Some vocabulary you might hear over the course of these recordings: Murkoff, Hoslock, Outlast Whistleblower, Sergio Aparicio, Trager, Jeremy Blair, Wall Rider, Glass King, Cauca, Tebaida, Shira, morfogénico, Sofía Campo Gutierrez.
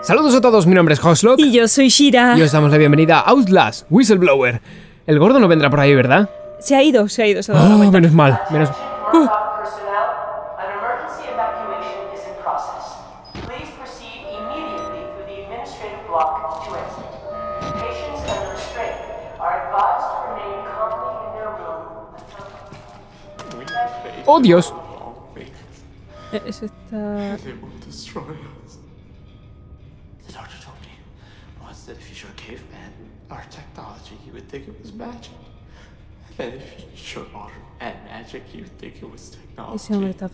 Saludos a todos, mi nombre es Hoslock. Y yo soy Shira. Y os damos la bienvenida a Outlast Whistleblower. El gordo no vendrá por ahí, ¿verdad? Se ha ido, se ha dado la vuelta. Menos mal, menos... ¡Oh, Dios! Eso está...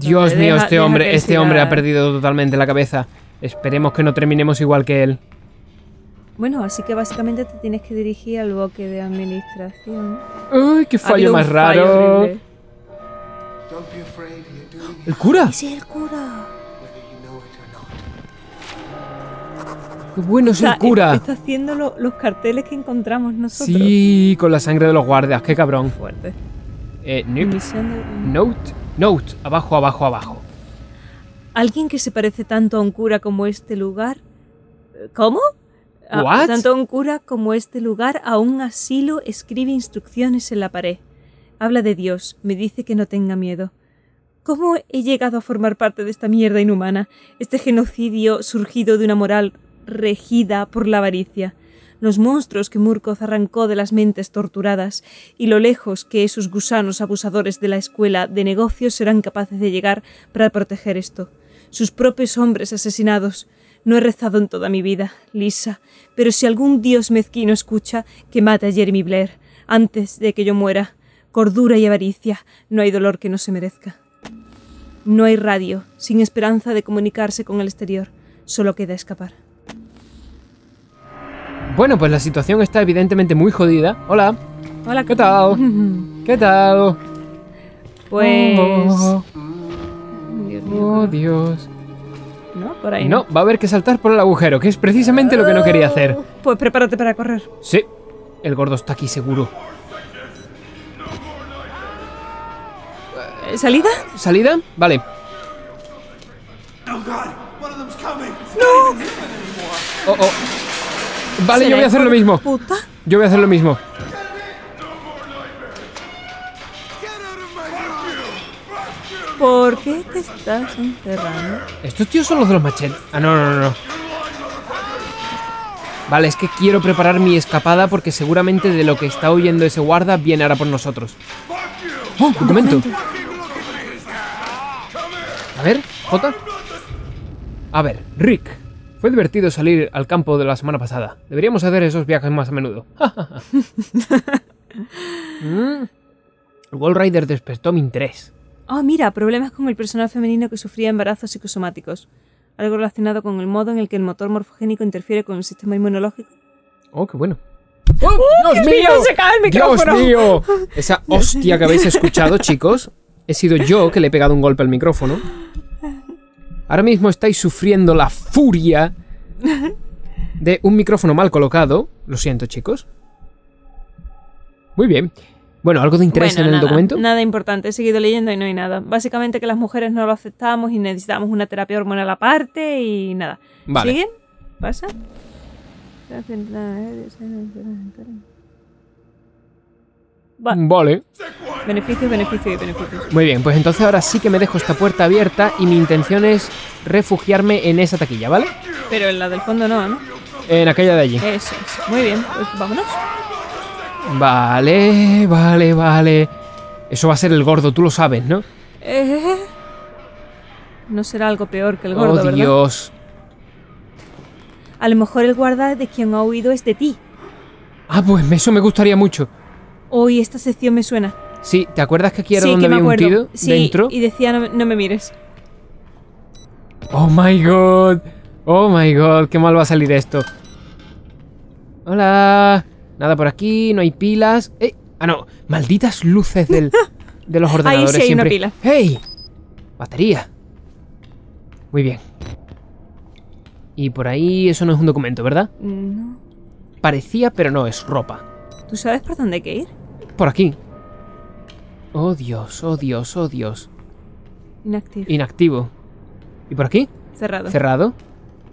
Dios mío, este hombre ha perdido totalmente la cabeza. Esperemos que no terminemos igual que él. Bueno, así que básicamente te tienes que dirigir al bloque de administración. ¡Uy, qué fallo más raro! Horrible. ¿El cura? Sí, el cura. ¡Qué bueno es el cura! Está haciendo los carteles que encontramos nosotros. Sí, con la sangre de los guardias. ¡Qué cabrón! Fuerte. Note. Abajo. Alguien que se parece tanto a un cura como este lugar... ¿Cómo? Tanto a un cura como este lugar, a un asilo, escribe instrucciones en la pared. Habla de Dios, me dice que no tenga miedo. ¿Cómo he llegado a formar parte de esta mierda inhumana? Este genocidio surgido de una moral regida por la avaricia. Los monstruos que Murkoff arrancó de las mentes torturadas y lo lejos que esos gusanos abusadores de la escuela de negocios serán capaces de llegar para proteger esto. Sus propios hombres asesinados. No he rezado en toda mi vida, Lisa, pero si algún dios mezquino escucha, que mate a Jeremy Blair antes de que yo muera. Cordura y avaricia, no hay dolor que no se merezca. No hay radio, sin esperanza de comunicarse con el exterior, solo queda escapar. Bueno, pues la situación está evidentemente muy jodida. Hola. Hola. ¿Qué tal? ¿Qué tal? Pues... Dios mío. Oh, Dios. No, por ahí. No, va a haber que saltar por el agujero, que es precisamente lo que no quería hacer. Pues prepárate para correr. Sí, el gordo está aquí seguro. ¿Salida? ¿Salida? Vale. ¡No! Oh, oh. Vale, yo voy a hacer lo mismo. ¿Puta? Yo voy a hacer lo mismo. ¿Por qué te estás encerrando? ¿Estos tíos son los de los machetes? Ah, no. Vale, es que quiero preparar mi escapada porque seguramente de lo que está huyendo ese guarda viene ahora por nosotros. ¡Oh, documento! A ver, Jota. A ver, Rick. Fue divertido salir al campo de la semana pasada. Deberíamos hacer esos viajes más a menudo. El Wall Rider despertó mi interés. Oh, mira, problemas con el personal femenino que sufría embarazos psicosomáticos. Algo relacionado con el modo en el que el motor morfogénico interfiere con el sistema inmunológico. Oh, qué bueno. ¡Oh, Dios mío! ¡Se cae el micrófono! ¡Dios mío! Esa hostia que habéis escuchado, chicos, he sido yo que le he pegado un golpe al micrófono. Ahora mismo estáis sufriendo la furia de un micrófono mal colocado. Lo siento, chicos. Muy bien. Bueno, ¿algo de interés en el documento? Nada importante. He seguido leyendo y no hay nada. Básicamente que las mujeres no lo aceptamos y necesitamos una terapia hormonal aparte y nada. Vale. ¿Siguen? ¿Pasa? Vale. Beneficios. Muy bien, pues entonces ahora sí que me dejo esta puerta abierta y mi intención es refugiarme en esa taquilla, ¿vale? Pero en la del fondo no, ¿no? En aquella de allí. Eso es. Muy bien, pues vámonos. Vale. Eso va a ser el gordo, tú lo sabes, ¿no? No será algo peor que el gordo, ¿verdad? Oh, Dios. A lo mejor el guarda de quien ha huido es de ti. Ah, pues eso me gustaría mucho. Hoy esta sección me suena. Sí, ¿te acuerdas que aquí era donde había un tío dentro? Y decía no me mires. Oh my god, qué mal va a salir esto. Hola. Nada por aquí, no hay pilas. Ah, no, malditas luces de los ordenadores. Ahí sí hay siempre. Una pila. ¡Hey! Batería. Muy bien. Y por ahí eso no es un documento, ¿verdad? No. Parecía, pero no, es ropa. ¿Tú sabes por dónde hay que ir? Por aquí. Oh, Dios. Inactivo. ¿Y por aquí? Cerrado.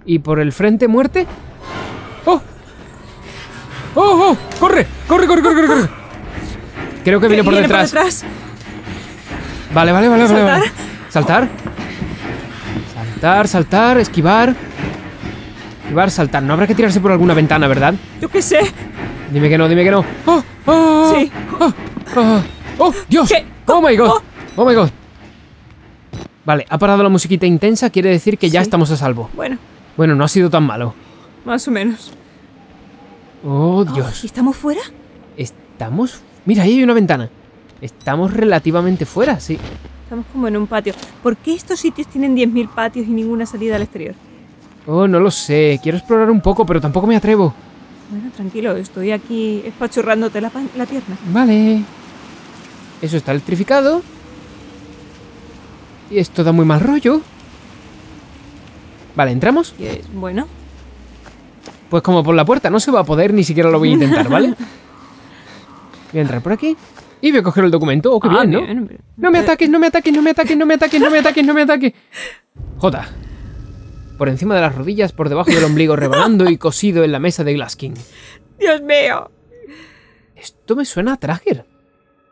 ¿Y por el frente muerte? ¡Oh! ¡Oh, oh! ¡Corre! ¡Corre, corre, corre, corre! Creo que viene por detrás. Vale, vale, vale, vale, vale. ¿Saltar? Saltar, saltar, esquivar. Esquivar, saltar. No habrá que tirarse por alguna ventana, ¿verdad? Yo qué sé. Dime que no, dime que no. ¡Oh! ¡Oh! Sí. ¡Oh! ¡Oh! ¡Oh! ¡Dios! ¿Qué? ¡Oh, my God! ¡Oh, my God! Vale, ha parado la musiquita intensa. Quiere decir que ya estamos a salvo. Bueno. Bueno, no ha sido tan malo. Más o menos. Oh, Dios. Oh, ¿estamos fuera? Estamos... Mira, ahí hay una ventana. Estamos relativamente fuera, sí. Estamos como en un patio. ¿Por qué estos sitios tienen 10.000 patios y ninguna salida al exterior? Oh, no lo sé. Quiero explorar un poco, pero tampoco me atrevo. Bueno, tranquilo. Estoy aquí espachurrándote la pierna. Vale. Eso está electrificado. Y esto da muy mal rollo. Vale, ¿entramos? Bueno. Pues como por la puerta. No se va a poder, ni siquiera lo voy a intentar, ¿vale? Voy a entrar por aquí. Y voy a coger el documento. Oh, qué bien, ¿no? Bien, bien. No me ataques, no me ataques, no me ataques, no me ataques, no me ataques, no me ataques. Jota. Por encima de las rodillas, por debajo del ombligo, rebanando y cosido en la mesa de Glass King. ¡Dios mío! Esto me suena a Trager.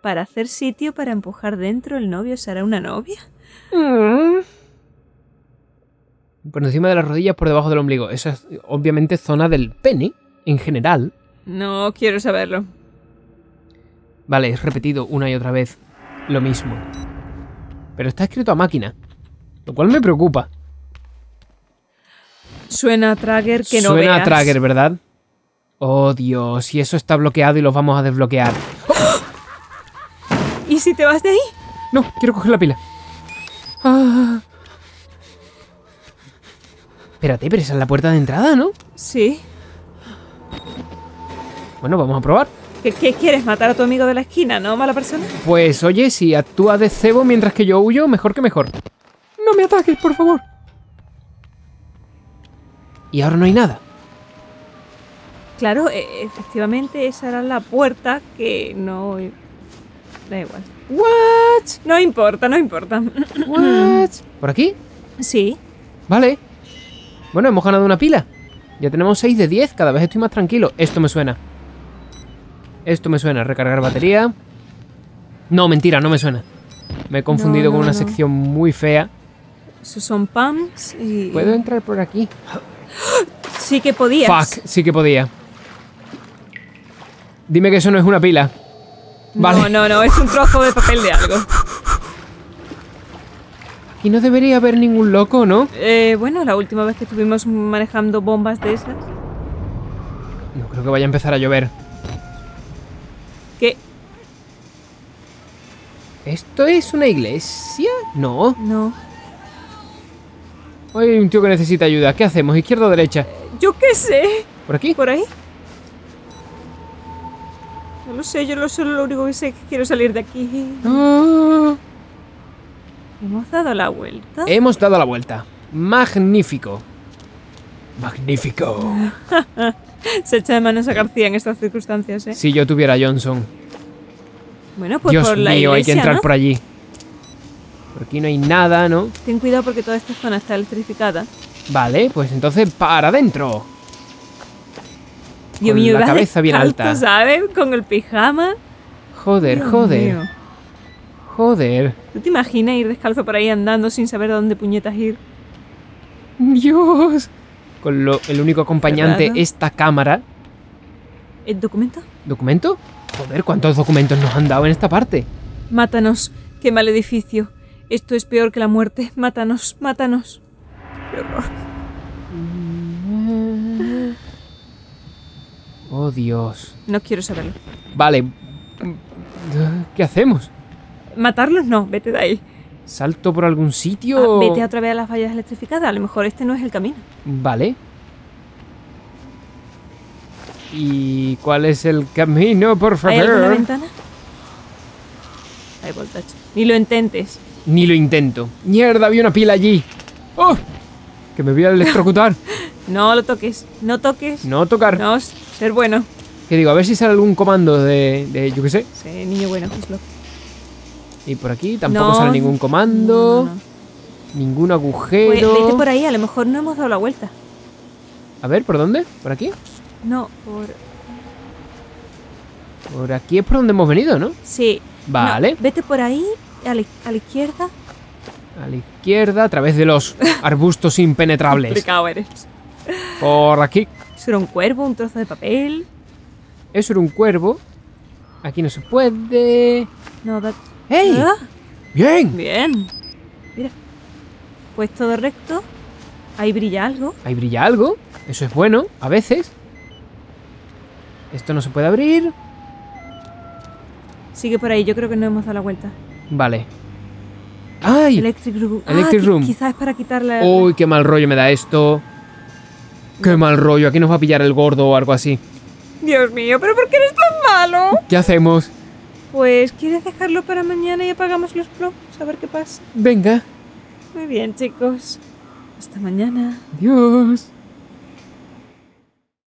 Para hacer sitio para empujar dentro, el novio será una novia. Por encima de las rodillas, por debajo del ombligo. Esa es obviamente zona del pene, en general. No quiero saberlo. Vale, es repetido una y otra vez lo mismo. Pero está escrito a máquina, lo cual me preocupa. Suena a Trager que no veas. Suena a Trager, ¿verdad? Oh, Dios, y eso está bloqueado y los vamos a desbloquear. ¡Oh! ¿Y si te vas de ahí? No, quiero coger la pila. Ah. Espérate, pero esa es la puerta de entrada, ¿no? Sí. Bueno, vamos a probar. ¿Qué quieres? ¿Matar a tu amigo de la esquina, no, mala persona? Pues oye, si actúa de cebo mientras que yo huyo, mejor que mejor. No me ataques, por favor. Y ahora no hay nada. Claro, efectivamente esa era la puerta que no... Da igual. ¿What? No importa, no importa. ¿What? ¿Por aquí? Sí. Vale. Bueno, hemos ganado una pila. Ya tenemos 6 de 10, cada vez estoy más tranquilo. Esto me suena. Esto me suena, recargar batería. No, mentira, no me suena. Me he confundido con una sección muy fea. Esos son pumps y... ¿Puedo entrar por aquí? Sí que podías. Fuck, sí que podía. Dime que eso no es una pila. Vale. No, no, no, es un trozo de papel de algo. Y no debería haber ningún loco, ¿no? Bueno, la última vez que estuvimos manejando bombas de esas. No creo que vaya a empezar a llover. ¿Qué? ¿Esto es una iglesia? No. No. Hay un tío que necesita ayuda. ¿Qué hacemos? ¿Izquierda o derecha? Yo qué sé. ¿Por aquí? ¿Por ahí? No lo sé, yo lo único que sé es que quiero salir de aquí. Ah. ¿Hemos dado la vuelta? Hemos dado la vuelta. Magnífico. Magnífico. Se echa de manos a García en estas circunstancias, ¿eh? Si yo tuviera a Johnson. Bueno, pues Dios por la iglesia, hay que entrar, ¿no? Por allí. Por aquí no hay nada, ¿no? Ten cuidado porque toda esta zona está electrificada. Vale, pues entonces para adentro. Dios mío, la cabeza bien alta, ¿sabes? Con el pijama. Joder, Dios joder. Mío. Joder. ¿Tú te imaginas ir descalzo por ahí andando sin saber a dónde puñetas ir? Dios. Con el único acompañante, esta cámara. ¿El documento? ¿Documento? Joder, ¿cuántos documentos nos han dado en esta parte? Mátanos, qué mal edificio. Esto es peor que la muerte. Mátanos, mátanos. Qué horror. Oh, Dios. No quiero saberlo. Vale. ¿Qué hacemos? Matarlos no, vete de ahí. ¿Salto por algún sitio? Ah, vete otra vez a las vallas electrificadas, a lo mejor este no es el camino. Vale. ¿Y cuál es el camino, por favor? ¿Hay alguna ventana? Hay voltaje. Ni lo intentes. Ni lo intento. ¡Mierda, había una pila allí! ¡Oh! Que me voy a electrocutar. No lo toques, no toques. No tocar. No, ser bueno. Que digo, a ver si sale algún comando de yo qué sé. Sí, niño bueno, Hoslock. Y por aquí tampoco sale ningún comando. No, no, no. Ningún agujero. Pues, vete por ahí, a lo mejor no hemos dado la vuelta. A ver, ¿por dónde? ¿Por aquí? No, por... Por aquí es por donde hemos venido, ¿no? Sí. Vale. No, vete por ahí, a la izquierda. A la izquierda, a través de los arbustos impenetrables. Complicado eres. Por aquí. Eso era un cuervo, un trozo de papel. Eso era un cuervo. Aquí no se puede. No, da... ¡Hey! ¿Ah? ¡Bien! Bien. Mira. Pues todo recto. Ahí brilla algo. Ahí brilla algo. Eso es bueno, a veces. Esto no se puede abrir. Sigue por ahí, yo creo que no hemos dado la vuelta. Vale. ¡Ay! Electric Room. Electric Room. Quizás es para quitarle... ¡Uy, qué mal rollo me da esto! ¡Qué mal rollo! Aquí nos va a pillar el gordo o algo así. Dios mío, ¿pero por qué eres tan malo? ¿Qué hacemos? Pues, ¿quieres dejarlo para mañana y apagamos los globos? A ver qué pasa. Venga. Muy bien, chicos. Hasta mañana. Adiós.